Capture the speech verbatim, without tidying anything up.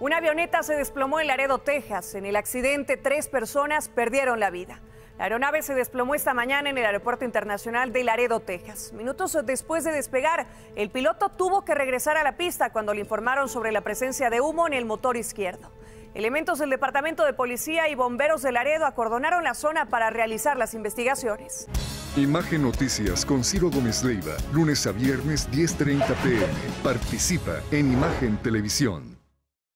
Una avioneta se desplomó en Laredo, Texas. En el accidente, tres personas perdieron la vida. La aeronave se desplomó esta mañana en el Aeropuerto Internacional de Laredo, Texas. Minutos después de despegar, el piloto tuvo que regresar a la pista cuando le informaron sobre la presencia de humo en el motor izquierdo. Elementos del Departamento de Policía y Bomberos de Laredo acordonaron la zona para realizar las investigaciones. Imagen Noticias con Ciro Gómez Leyva, lunes a viernes diez treinta p m Participa en Imagen Televisión.